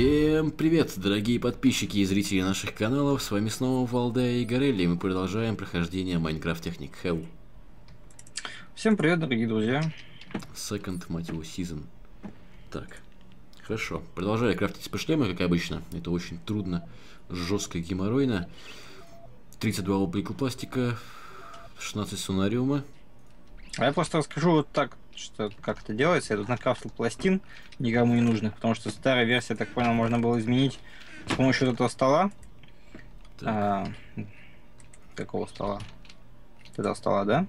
Всем привет, дорогие подписчики и зрители наших каналов, с вами снова Валда и Горелли, и мы продолжаем прохождение Minecraft Technic Hell. Всем привет, дорогие друзья. Second, мать его, season. Так, хорошо, продолжаю крафтить спешлемы, как обычно, это очень трудно, жестко, геморройно. 32 облика пластика, 16 сунариума. А я просто расскажу вот так, что как это делается. Я тут накрафтил пластин, никому не нужных, потому что старая версия, я так понял, можно было изменить с помощью вот этого стола. Какого стола? Этого стола, да?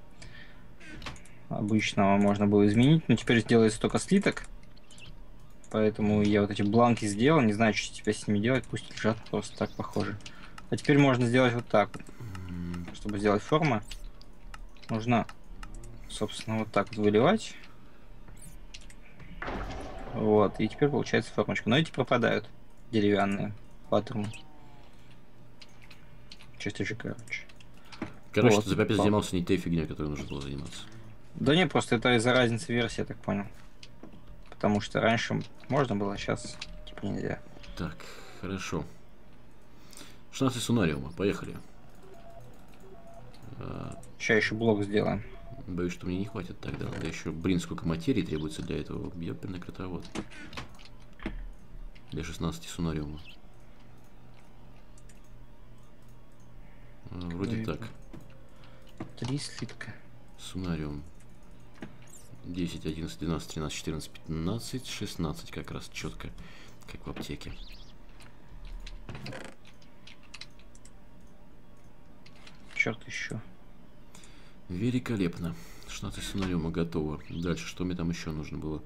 Обычного можно было изменить, но теперь сделается только слиток. Поэтому я вот эти бланки сделал, не знаю, что теперь с ними делать, пусть лежат просто так, похоже. А теперь можно сделать вот так, чтобы сделать форму. Нужно, собственно, вот так вот выливать. Вот, и теперь получается формочка. Но эти пропадают, деревянные паттерны. Чертежи, короче. Короче, вот, ты опять занимался не той фигней, которой нужно было заниматься. Да не, просто это из-за разницы версии, я так понял. Потому что раньше можно было, а сейчас типа нельзя. Так, хорошо. 16 сунариума, поехали. Сейчас еще блок сделаем. Боюсь, что мне не хватит тогда. Да еще, блин, сколько материи требуется для этого. Ёперный кротовод. Для 16 сунариума. Вроде так. 3 слитка. Сунариум. 10, 11, 12, 13, 14, 15, 16. Как раз четко, как в аптеке. Черт еще. Великолепно. 16 сунариума готово. Дальше, что мне там еще нужно было?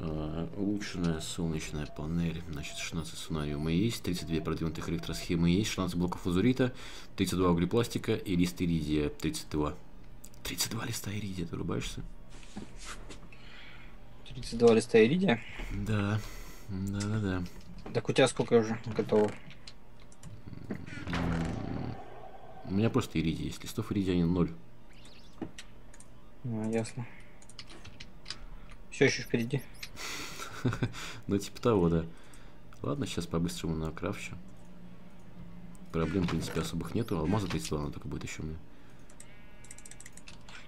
Улучшенная солнечная панель. Значит, 16 сунариума есть, 32 продвинутых электросхемы есть, 16 блоков лазурита, 32 углепластика и лист иридия 32. 32 листа иридия, ты рубаешься? 32 листа иридия? Да. Да. Так у тебя сколько уже готово? У меня просто иридия есть. Листов иридия 0. А, ясно. Все еще впереди. Ну, типа того, да. Ладно, сейчас по-быстрому накрафчу. Проблем, в принципе, особых нету. Алмаза 32, она только будет еще у меня.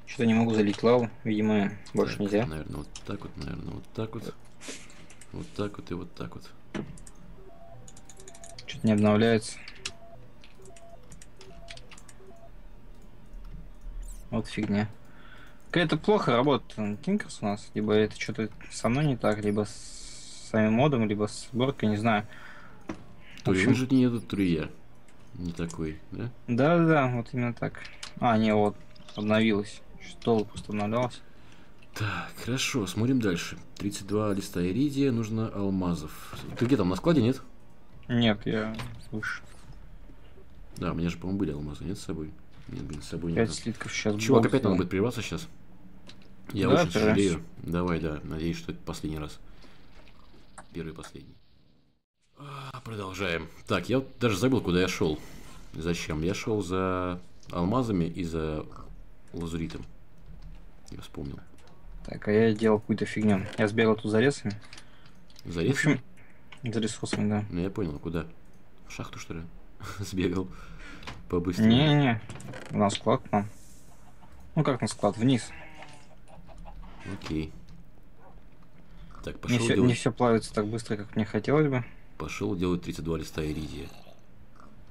Что-то не могу залить лаву. Видимо, больше нельзя. Наверное, вот так вот, Вот так вот и вот так вот. Что-то не обновляется. Вот фигня. Какая-то плохо работает на Тинкерс у нас. Либо это что-то со мной не так, либо с самим модом, либо с сборкой, не знаю. В общем, же нету трия. Не такой, да? Да, вот именно так. А, не, вот, обновилось. Что просто обновлялось. Так, хорошо, смотрим дальше. 32 листа иридия, нужно алмазов. Ты где там, на складе, нет? Нет, я выше. Да, у меня же, по-моему, были алмазы, нет, с собой? Нет, блин, с собой нет. Чувак, опять надо будет прерваться сейчас. Я очень сожалею. Давай, да. Надеюсь, что это последний раз. Первый и последний. Продолжаем. Так, я вот даже забыл, куда я шел. Зачем? Я шел за алмазами и за лазуритом. Я вспомнил. Так, а я делал какую-то фигню. Я сбегал тут за лесами. За лесами? За ресурсами, да. Ну я понял, куда? В шахту, что ли? Сбегал. Побыстрее. Не-не-не, на склад к нам. Ну как на склад, вниз. Окей. Так, пошел делать... Не все плавится так быстро, как мне хотелось бы. Пошел делать 32 листа иридия.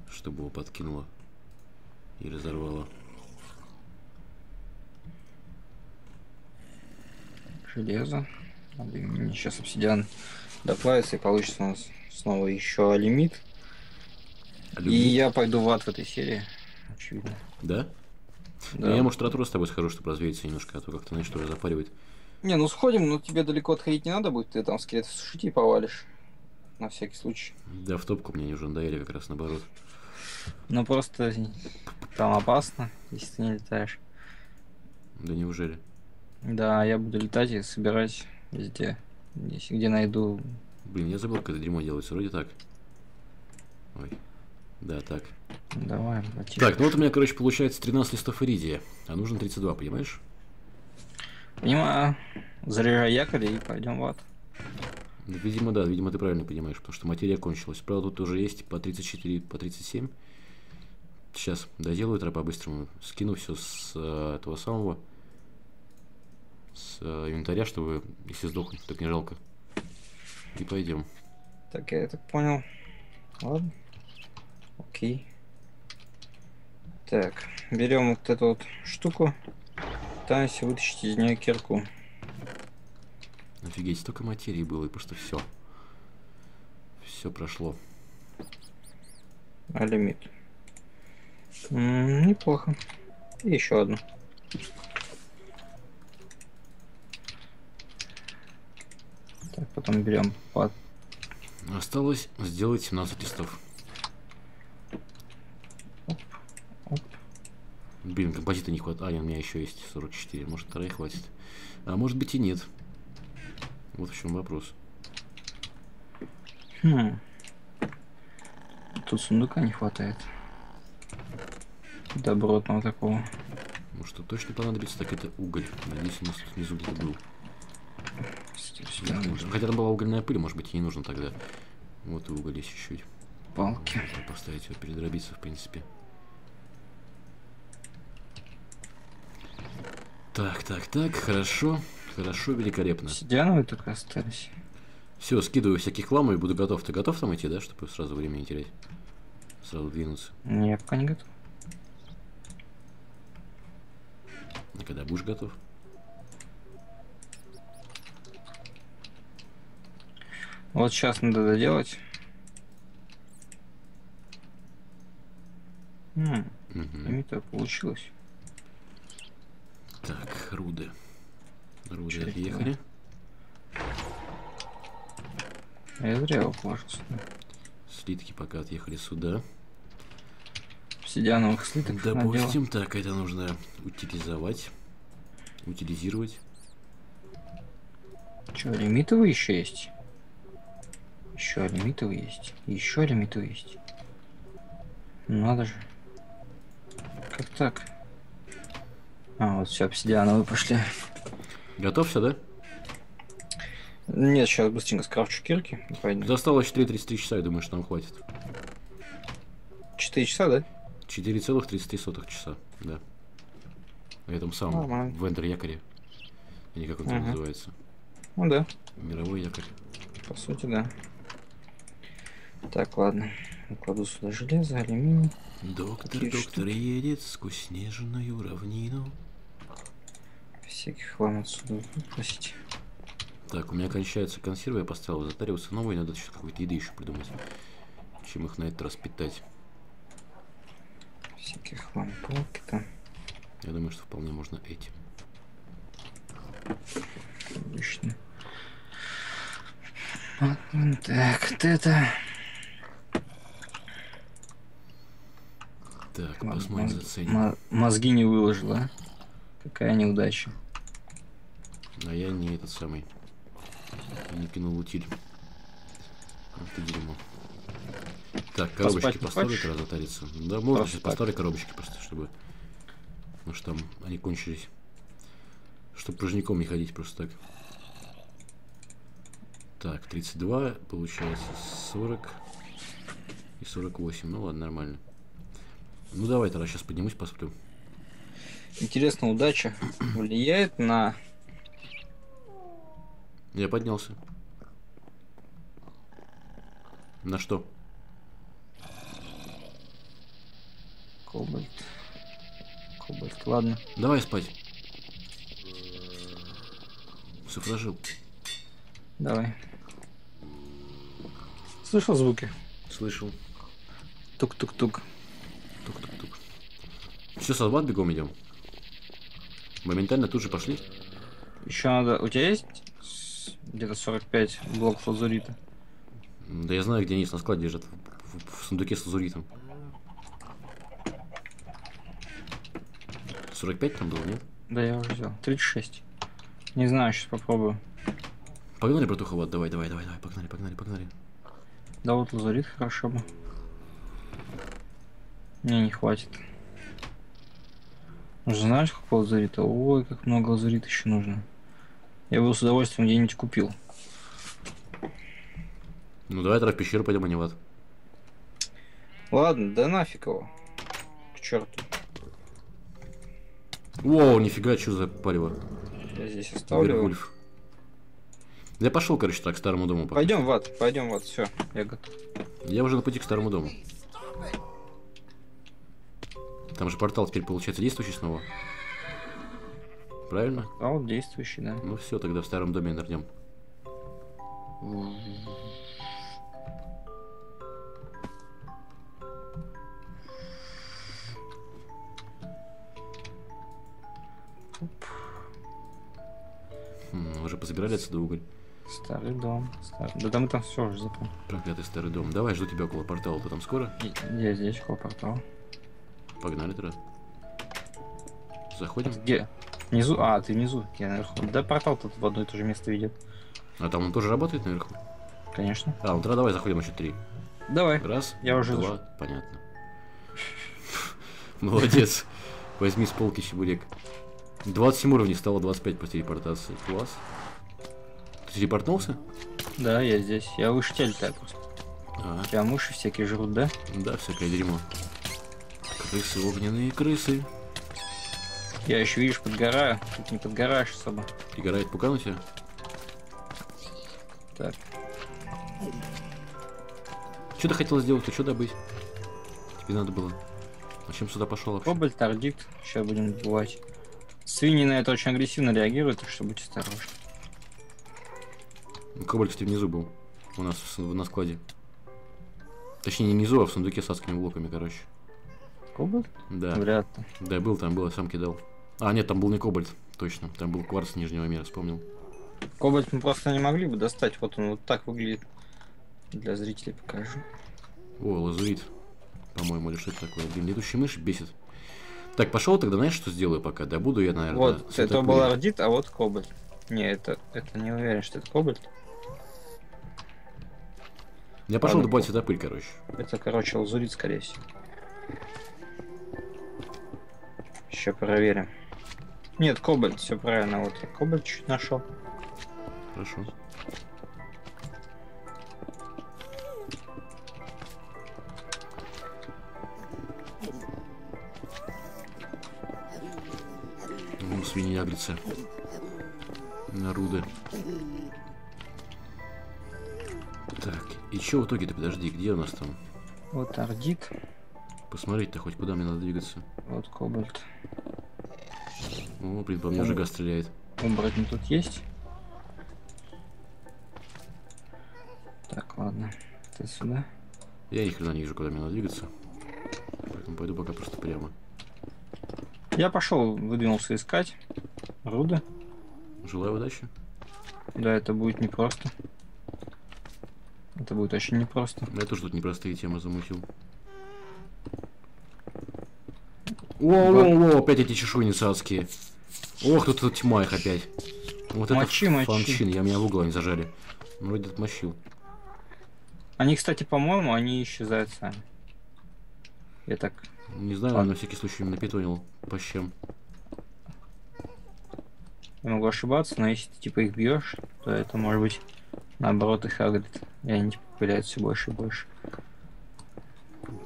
Чтобы его подкинуло и разорвало. Железо. Сейчас обсидиан доплавится, и получится у нас снова еще лимит. И я пойду в ад в этой серии, очевидно. Да? Да. Ну, я, может, ратуру с тобой схожу, чтобы развеяться немножко, а то как-то, знаешь, что запаривает. Не, ну сходим, но тебе далеко отходить не надо будет, ты там скелет сушить и повалишь. На всякий случай. Да, в топку мне уже надоели, как раз наоборот. Ну просто там опасно, если ты не летаешь. Да неужели? Да, я буду летать и собирать везде, где найду. Блин, я забыл, как это дерьмо делается, вроде так. Ой. Да, так. Давай, платишь. Так, ну вот у меня, короче, получается 13 листов иридия, а нужно 32, понимаешь? Понимаю. Заряжай якорь и пойдем в ад. Видимо, да, видимо, ты правильно понимаешь, потому что материя кончилась. Правда, тут уже есть по 34, по 37. Сейчас доделаю тропа по-быстрому. Скину все с этого самого, с инвентаря, чтобы, если сдохнуть, так не жалко. И пойдем. Так, я так понял. Ладно. Окей. Так, берем вот эту вот штуку. Пытаемся вытащить из нее кирку. Офигеть, столько материи было, и просто все. Все прошло. А лимит. Неплохо. И еще одну. Так, потом берем под. Осталось сделать 17 листов. Оп, оп. Блин, композита не хватает. А, у меня еще есть 44. Может, вторая хватит. А может быть и нет. Вот в чем вопрос. Хм. Тут сундука не хватает. Добротного такого. Ну что точно понадобится, так это уголь. Надеюсь, у нас тут внизу где-то был. Хотя там была угольная пыль, может быть, и не нужно тогда. Вот и уголь есть чуть-чуть. Палки. Можно поставить его, передробиться, в принципе. Так, так, так, хорошо. Хорошо, великолепно. Сидяновые только остались. Все, скидываю всяких хлам и буду готов. Ты готов там идти, да, чтобы сразу время не терять? Сразу двинуться. Нет, пока не готов. А когда будешь готов? Вот сейчас надо доделать. Это получилось. Так, руды. Руды отъехали. Я зря его положил сюда. Слитки пока отъехали сюда. Обсидиановых слиток. Допустим, так, это нужно утилизовать. Утилизировать. Че, лимитовые еще есть? Еще лимитовый есть. Еще лимитовый есть. Надо же. Как так? А, вот все, обсидиановые пошли. Готов все, да? Нет, сейчас быстренько скрафчу кирки. Досталось 4,33 часа, я думаю, что нам хватит. 4 часа, да? 4,33 часа, да. На этом самом, нормально. В эндер-якоре. Или как он там называется. Ну да. Мировой якорь. По сути, да. Так, ладно. Кладу сюда железо, алюминий. Доктор едет сквозь снежную равнину. Всяких хлам отсюда выпросить. Так, у меня кончаются консервы, я поставил затариваться новые, надо еще какой-то еды еще придумать. Чем их на этот раз питать. Всяких хлам палки-то. Я думаю, что вполне можно этим. Обычно. Так, вот это. Так, посмотрим, заценим. Мозги не выложила. Какая неудача. А я не этот самый. Я не кинул утиль. Вот это дерьмо. Так, коробочки по старой разотариться. Да, можно сейчас по старой коробочке просто, чтобы. Ну что там, они кончились. Чтобы пружником не ходить просто так. Так, 32, получается 40 и 48. Ну ладно, нормально. Ну давай тогда сейчас поднимусь, посплю. Интересно, удача влияет на... Я поднялся. На что? Кобальт. Кобальт, ладно. Давай спать. Суфражил. Давай. Слышал звуки? Слышал. Тук-тук-тук. Тук-тук-тук. Все, солдат, бегом идем. Моментально тут же пошли. Еще надо... У тебя есть где-то 45 блоков лазурита? Да я знаю, где они на складе лежат. В сундуке с лазуритом. 45 там было, нет? Да, я уже взял. 36. Не знаю, сейчас попробую. Погнали, братуха, вот, давай, погнали. Да вот лазурит хорошо бы. Мне не хватит. Уже знаешь, как лазурита? Ой, как много лазурита еще нужно. Я бы с удовольствием где-нибудь купил. Ну давай тогда в пещеру пойдем, а не в ад. Ладно, да нафиг его. К черту. Воу, нифига, что за палево. Я здесь оставлю. Я пошел, короче, так, к старому дому. Пока. Пойдем в ад, все, я готов. Я уже на пути к старому дому. Там же портал теперь получается действующий снова. Правильно? Портал действующий, да. Ну все, тогда в старом доме нырнем. Уже позабирали отсюда уголь. Старый дом. Да там все уже запомнил. Проклятый старый дом. Давай, жду тебя около портала, потом скоро. Я здесь около портала. Погнали тогда. Заходим. Где? Внизу? А, ты внизу. Я наверху. Да портал тут в одно и то же место ведет. А там он тоже работает наверху? Конечно. А, ну тогда давай заходим еще 3. Давай. Раз, я уже два. Понятно. Молодец. Возьми с полки чебурек. 27 уровней стало, 25 после телепортации. Класс. Ты телепортнулся? Да, я здесь. Я выше тебя летаю просто. У тебя мыши всякие жрут, да? Да, всякое дерьмо. Крысы, огненные крысы. Я еще, видишь, подгораю. Тут не подгораешь особо. Пригорает пукан у тебя? Так. Что ты хотел сделать? Ты что добыть? Тебе надо было. Зачем сюда пошел вообще? Кобальт, тордикт. Сейчас будем добывать. Свиньи на это очень агрессивно реагируют, так что будь осторожен. Кобальт, кстати, внизу был. У нас на складе. Точнее, не внизу, а в сундуке с адскими блоками, короче. Кобальт? Да. Вряд ли. Да, был там, был, я сам кидал. А, нет, там был не кобальт, точно. Там был кварц нижнего мира, вспомнил. Кобальт мы просто не могли бы достать. Вот он вот так выглядит. Для зрителей покажу. О, лазурит. По-моему, или что-то такое. Блин, летучая мышь бесит. Так, пошел тогда, знаешь, что сделаю пока? Да буду я, наверное. Вот, это был ордит, а вот кобальт. Не, это не уверен, что это кобальт. Я пошел добывать светопыль, короче. Это, короче, лазурит, скорее всего. Еще проверим. Нет, кобальт, все правильно. Вот я кобальт чуть нашел. Хорошо. Свиньи агрятся. Наруды. Так, и что в итоге-то, подожди, где у нас там? Вот ордит. Посмотреть-то хоть, куда мне надо двигаться. Вот кобальт. О, блин, по мне уже газ стреляет. Оборотень тут есть. Так, ладно. Ты сюда. Я ни хрена не вижу, куда мне надо двигаться. Поэтому пойду пока просто прямо. Я пошел, выдвинулся искать руды. Желаю удачи. Да, это будет непросто. Это будет очень непросто. Я тоже тут непростые темы замутил. О, опять эти чешуйницы адские. Ох, тут тьма их опять. Вот мочи, это фанчин, я меня в угол они зажали. Вроде отмочил. Они, кстати, по-моему, они исчезают сами. Я так... Не знаю, на всякий случай напитонил по щам. Я могу ошибаться, но если ты типа их бьешь, то это может быть наоборот их агрит. И они типа пыляют все больше и больше.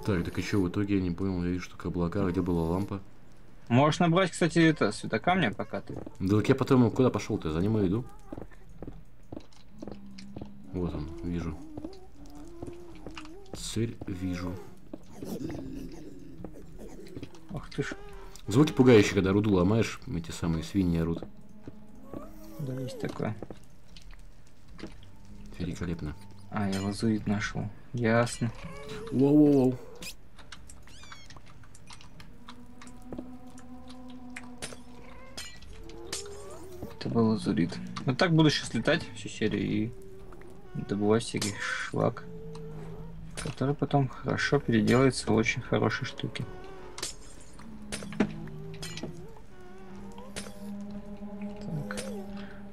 Так и что в итоге, я не понял, я вижу, что к облака, где была лампа. Можешь набрать, кстати, это светокамня пока ты. Да так я потом куда пошел-то, за ним я иду. Вот он, вижу. Цель вижу. Ах ты ж. Звуки пугающие, когда руду ломаешь, эти самые свиньи орут. Да, есть такое. Великолепно. А, я лазурит нашел. Ясно. Воу-воу-воу. Это был лазурит. Вот так буду сейчас летать всю серию и добывать всяких шлак, который потом хорошо переделается в очень хорошие штуки.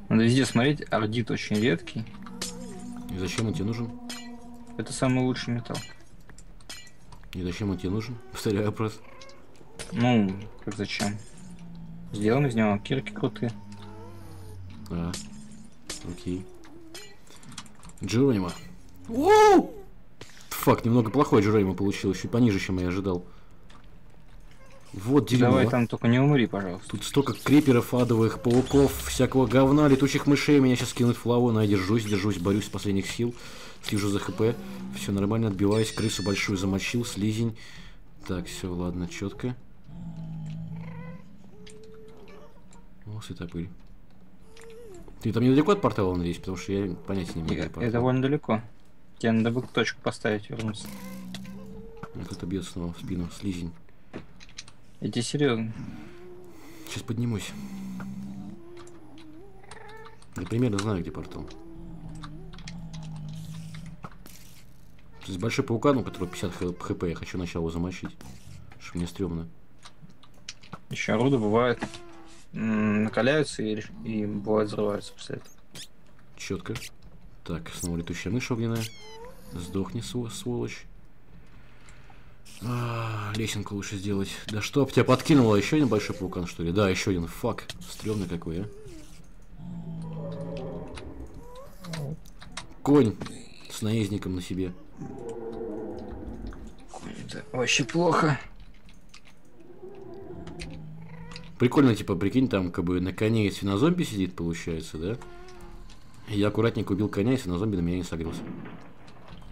Надо везде смотреть, ордит очень редкий. И зачем он тебе нужен? Это самый лучший металл. И зачем он тебе нужен? Повторяю вопрос. Ну, как зачем? Сделан из него кирки крутые. А, окей. Джеронима, Фак, немного плохой джурейма получил, еще пониже, чем я ожидал. Вот дерьмо. Давай там только не умри, пожалуйста. Тут столько креперов, адовых, пауков, всякого говна, летучих мышей. Меня сейчас кинут в лаву, но я держусь, борюсь с последних сил. Слежу за ХП. Все нормально, отбиваюсь. Крысу большую замочил, слизень. Так, все, ладно, четко. О, светопыль. Ты там недалеко от портала, надеюсь, потому что я понятия не имею. Я довольно далеко. Тебе надо было точку поставить, вернуться. Кто-то бьет снова в спину, слизень. Я тебе серьезно. Сейчас поднимусь. Я примерно знаю, где портал. Здесь большой паукан, у которого 50 хп. Я хочу начало замочить, что мне стрёмно. Еще орудия бывают накаляются и бывают взрываются после этого. Четко. Так, снова летущая мышь огненная. Сдохни, сволочь. Лесенку лучше сделать. Да чтоб тебя подкинуло, еще один большой паукан, что ли? Да, еще один. Фак. Стрёмный какой, а. Конь с наездником на себе. Конь-то вообще плохо. Прикольно, типа, прикинь, там как бы на коне свинозомби сидит, получается, да? Я аккуратненько убил коня, и свинозомби на меня не согрелся.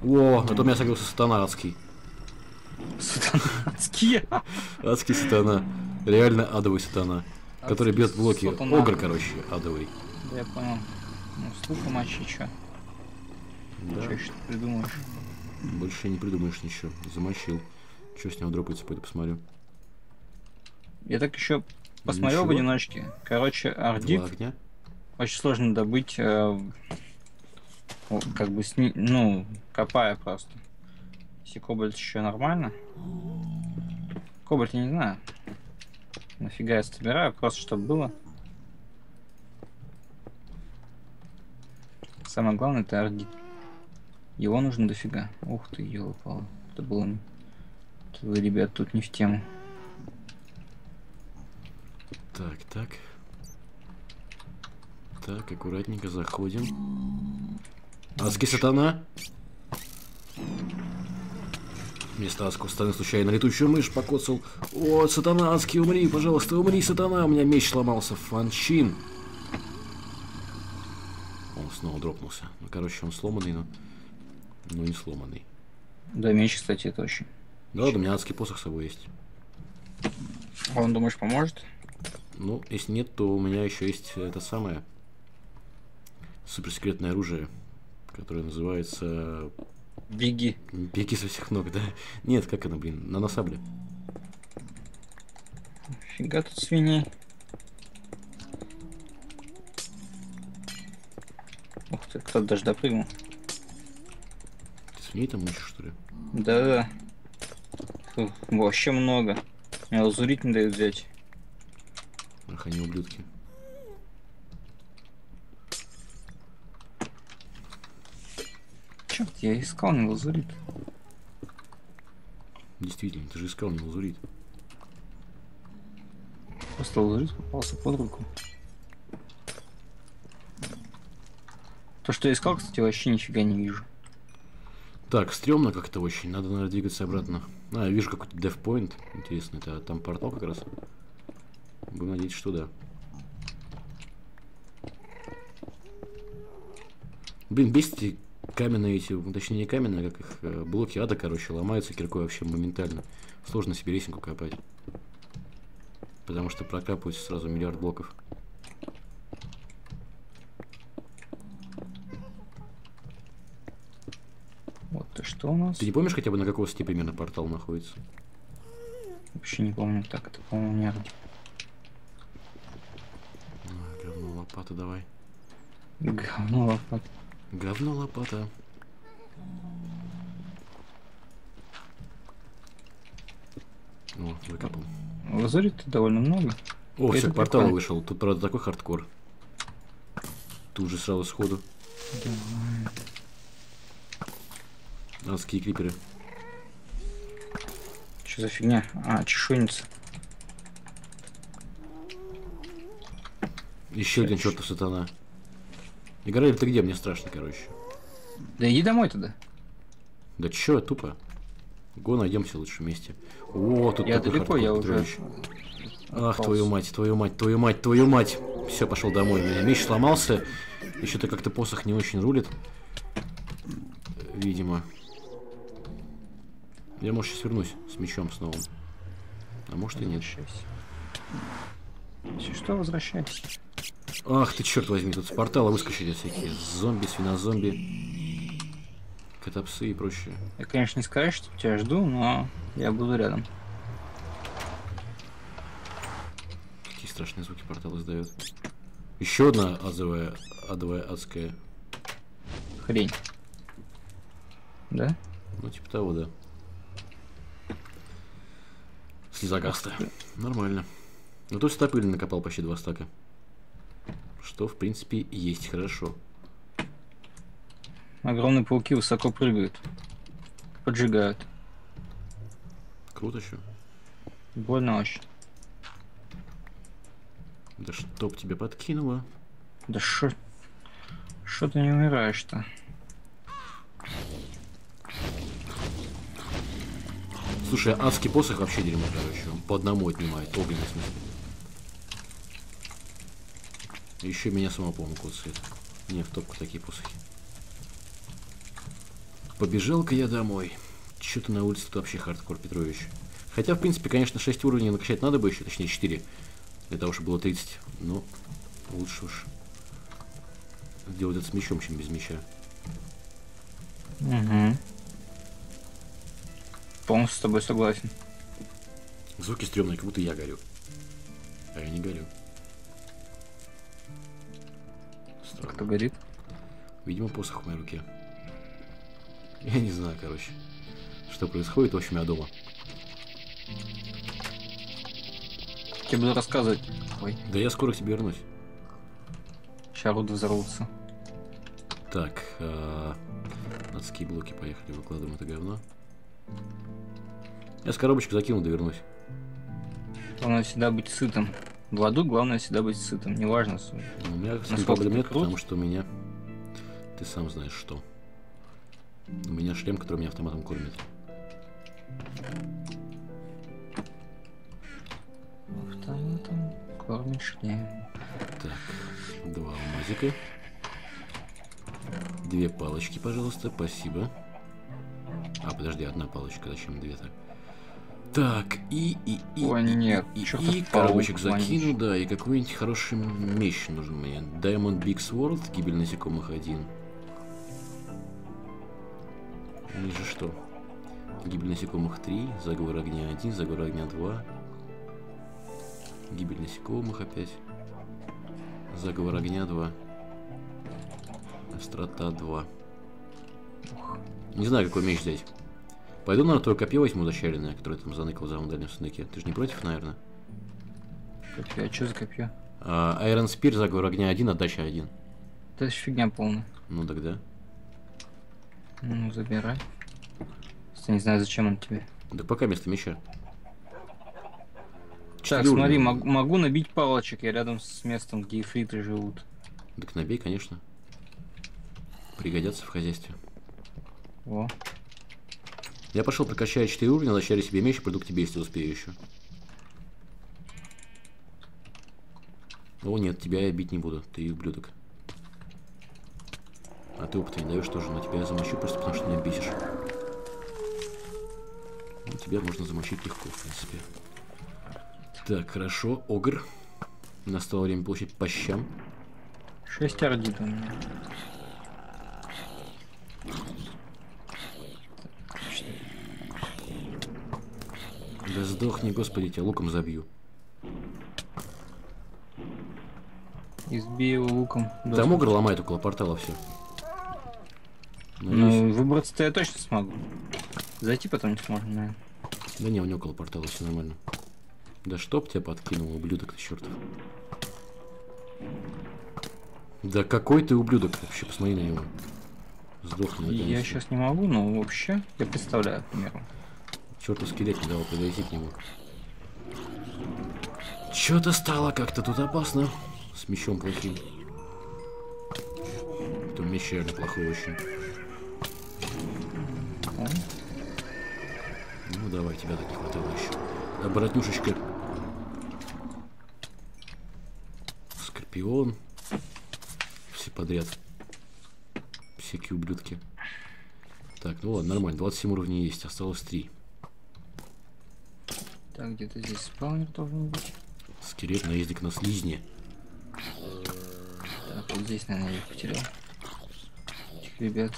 О, а то у меня согрелся сатана адский. Адский сатана. Реально адовый сатана. Который бьет блоки. Огр, короче, адовый. Да, я понял. Ну, слуху мочи, чё? Да. Чё ещё ты придумаешь? Больше не придумаешь ничего. Замочил. Чё с него дропается, пойду посмотрю. Я так еще посмотрел ничего в одиночке. Короче, ардик. Очень сложно добыть, как бы, ну, копая просто. Если кобальт еще нормально. Кобальт я не знаю. Нафига я собираю, просто чтобы было. Самое главное это ардит. Его нужно дофига. Ух ты, елопало. Это было... Это вы, ребят, тут не в тему. Так, так. Так, аккуратненько заходим. Адский сатана. Вместо адского сатаны случайно летучую мышь покоцал. О, сатана адский, умри, пожалуйста, умри, сатана. У меня меч сломался, фанчин. Он снова дропнулся. Ну, короче, он сломанный, но не сломанный. Да, меч, кстати, это очень. Да, у меня адский посох с собой есть. Он, думаешь, поможет? Ну, если нет, то у меня еще есть это самое суперсекретное оружие, которое называется... Беги. Беги со всех ног, да? Нет, как оно, блин, на насабле. Фига тут свиней. Ух ты, кто-то даже допрыгнул. Ты свиней там мучишь, что ли? Да. Фу, вообще много. Меня лазурить не дают взять. Ах, они ублюдки. Черт, я искал не лазурит. Действительно, ты же искал не лазурит. Просто лазурит попался под руку. То, что я искал, кстати, вообще нифига не вижу. Так, стрёмно как-то очень. Надо, наверное, двигаться обратно. А, я вижу какой-то девпоинт. Интересно, это там портал как раз? Будем надеяться, что да. Блин, бесите каменные эти, точнее не каменные, как их, блоки ада, короче, ломаются киркой вообще моментально. Сложно себе лесенку копать. Потому что прокапывается сразу миллиард блоков. Вот ты что у нас? Ты не помнишь хотя бы на какой степени примерно портал находится? Вообще не помню, так это, по-моему, не арди. Лопата давай. Говно лопата. Говно лопата. О, выкопал. Лазурит-то довольно много. О, все, портал прикольно вышел. Тут, правда, такой хардкор. Тут же сразу сходу. Давай. Адские криперы. Что за фигня? А, чешуйница. Еще один чертов сатана. И Горелли, ты где? Мне страшно, короче. Да иди домой тогда. Да чё, тупо. Го, найдемся лучше вместе. О, тут я далеко, я уже. Ах, твою мать, твою мать, твою мать, твою мать. Все, пошел домой. У меня меч сломался. И что-то как-то посох не очень рулит. Видимо. Я, может, сейчас вернусь с мечом снова. А может и нет. Если что, возвращайся. Ах ты, черт возьми, тут с портала выскочили всякие зомби, свинозомби, котопсы и прочее. Я, конечно, не скажу, что тебя жду, но я буду рядом. Какие страшные звуки портал издает. Еще одна адовая адская хрень. Да? Ну, типа того, да. Слизогастая. Нормально. Ну, то есть стопыль накопал почти 2 стака. Что, в принципе, есть хорошо. Огромные пауки высоко прыгают. Поджигают. Круто еще. Больно очень. Да чтоб тебя подкинуло. Да шо... Шо ты не умираешь-то? Слушай, адский посох вообще дерьмо, короче. Он по одному отнимает, огненный смысл. Еще меня сама помню кусает. Не, в топку такие посохи. Побежал-ка я домой. Че-то на улице тут вообще хардкор, Петрович. Хотя, в принципе, конечно, 6 уровней накачать надо бы еще, точнее 4. Для того, чтобы было 30. Но лучше уж делать это с мечом, чем без меча. Угу. Полностью с тобой согласен. Звуки стрёмные, как будто я горю. А я не горю. Кто горит? Видимо, посох в моей руке. Я не знаю, короче, что происходит. В общем, я дома. Я буду рассказывать. Ой. Да я скоро к тебе вернусь. Сейчас руды взорвутся. Так, адские блоки поехали. Выкладываем это говно. Я с коробочкой закину, да вернусь. Главное всегда быть сытым. В аду главное всегда быть сытым, неважно. У меня проблем нет, потому что у меня, ты сам знаешь что. У меня шлем, который меня автоматом кормит. Автоматом кормит шлем. Так, 2 алмазика. 2 палочки, пожалуйста, спасибо. А, подожди, 1 палочка, зачем 2-то? Так, и коробочек закину, да, и какой-нибудь хороший меч нужен мне. Diamond Bigs World, гибель насекомых 1. Или же что? Гибель насекомых 3, заговор огня 1, заговор огня 2. Гибель насекомых опять. Заговор огня 2. Острота 2. Не знаю, какой меч взять. Пойду, наверное, твое копье возьму зачаренное, которое там заныкал в самом дальнем сундуке. Ты же не против, наверное? Копье? А что за копье? Айрон Спир, заговор огня 1, отдача 1. Это же фигня полная. Ну тогда. Ну, забирай. Просто не знаю, зачем он тебе. Да пока вместо меча. Так, смотри, могу набить палочек. Я рядом с местом, где эфриты живут. Так набей, конечно. Пригодятся в хозяйстве. О. Я пошел прокачаю 4 уровня, начали себе меч, приду к тебе, если успею еще. О нет, тебя я бить не буду, ты ублюдок. А ты опыта не даешь тоже, но тебя я замочу просто потому, что меня бесишь. Ну, тебя можно замочить легко, в принципе. Так, хорошо, огр. Настало время получить по щам. 6 ордит у меня. 4. Да сдохни, господи, тебя луком забью. Избей его луком. Там огр ломает около портала все. Надеюсь... Ну, выбраться-то я точно смогу. Зайти потом не сможем, наверное. Да не, у него около портала все нормально. Да чтоб тебя подкинул, ублюдок ты чертов. Да какой ты ублюдок, вообще посмотри на него. Сдохну, я сейчас не могу, но вообще я представляю, к примеру. Чертов скелет не дал подойти к нему. Чё-то стало как-то тут опасно. С мечом плохим. Потом меч реально плохой очень. Ну давай, тебя так не хватало еще. Обратнюшечка. Скорпион. Все подряд. Всякие ублюдки. Так, ну ладно, нормально. 27 уровней есть, осталось 3. Так, где-то здесь спаунер должен быть. Скелет, наездник на слизни. Так, вот здесь, наверное, я их потерял. Этих ребят.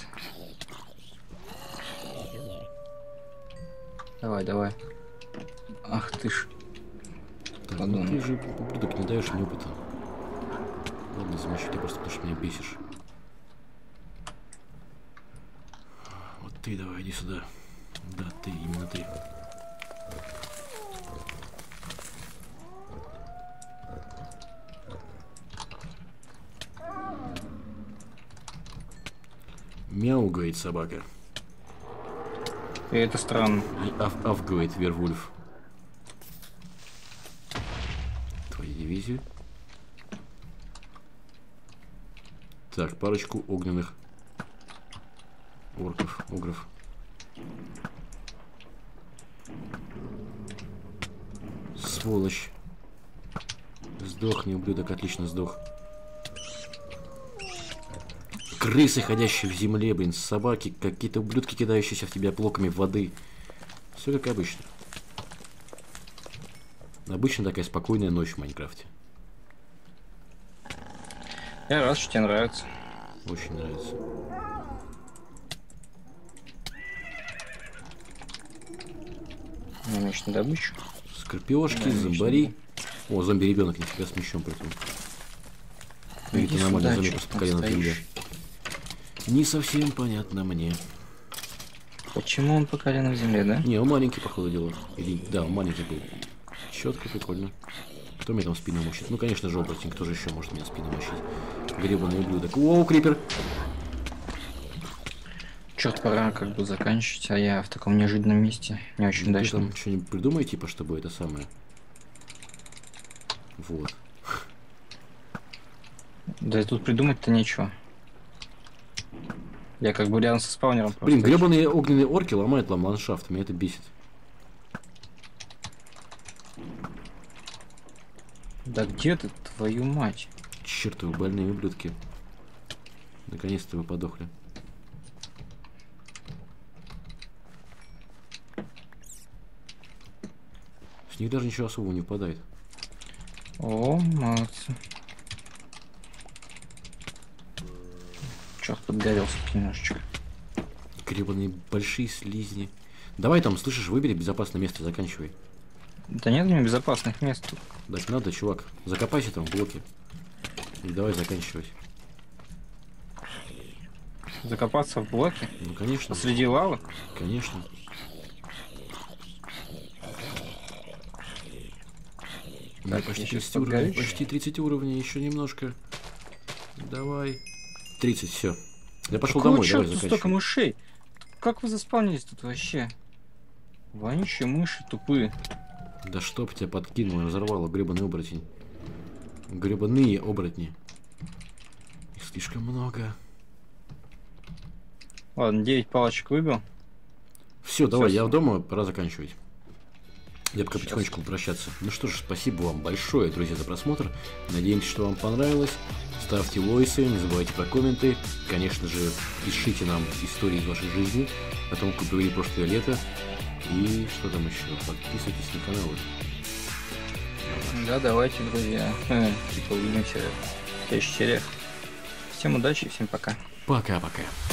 Давай, давай. Ах ты ж. Так, ну ты же, ублюдок, не даешь мне опыта. Ладно, замолчу, ты просто потому что меня бесишь. Вот ты давай, иди сюда. Да, ты, именно ты. Мяугает собака. И это странно. И афгает вервульф. Твоя дивизия. Так, парочку огненных орков, огров. Сволочь. Сдохни, ублюдок, отлично сдох. Крысы, ходящие в земле, блин, собаки, какие-то ублюдки, кидающиеся в тебя блоками воды. Все как обычно. Обычно такая спокойная ночь в Майнкрафте. Я рад, что тебе нравится. Очень нравится. Мощная добыча. Скорпиошки, зомбари. О, зомби-ребенок, на тебя с мечом прикрыл. Видите, нормально зомби просто по колено в земле. Не совсем понятно мне. Почему он по колено в земле, да? Не, он маленький, походу, дело. Или... Да, он маленький был. Четко, прикольно. Кто мне там спину мощит? Ну, конечно же, оборотень, кто же еще может меня спину мощить? Гребаный ублюдок. Воу, крипер! Черт, пора как бы заканчивать, а я в таком неожиданном месте. Не очень удачно. Ты там что-нибудь придумай, типа, чтобы это самое... Вот. Да и тут придумать-то нечего. Я как бы рядом со спаунером. Блин, гребаные огненные орки ломают там ландшафт, меня это бесит. Да где ты, твою мать? Чертовы больные ублюдки. Наконец-то вы подохли. С них даже ничего особого не падает. О, молодцы. Подгорелся немножечко. Гребаные большие слизни. Давай там, слышишь, выбери безопасное место, заканчивай. Да нет у меня безопасных мест. Так надо, чувак. Закопайся там в блоке. И давай заканчивать. Закопаться в блоке? Ну конечно. Среди лавы? Конечно. Так, почти 30 уровней, еще немножко. Давай. 30, все. Я пошел домой, давай заканчивай. Столько мышей? Как вы заспавнились тут вообще? Вонючие мыши тупые. Да чтоб тебя подкинуло, разорвало, гребаный оборотень. Гребаные оборотни. Их слишком много. Ладно, 9 палочек выбил. Все, давай, я дома, пора заканчивать. Я пока потихонечку прощаться. Ну что же, спасибо вам большое, друзья, за просмотр. Надеемся, что вам понравилось. Ставьте лайки, не забывайте про комменты. Конечно же, пишите нам истории из вашей жизни, о том, как провели прошлое лето. И что там еще? Подписывайтесь на канал. Да, давайте, друзья. Увидимся в следующих сериях. Всем удачи, всем пока. Пока-пока.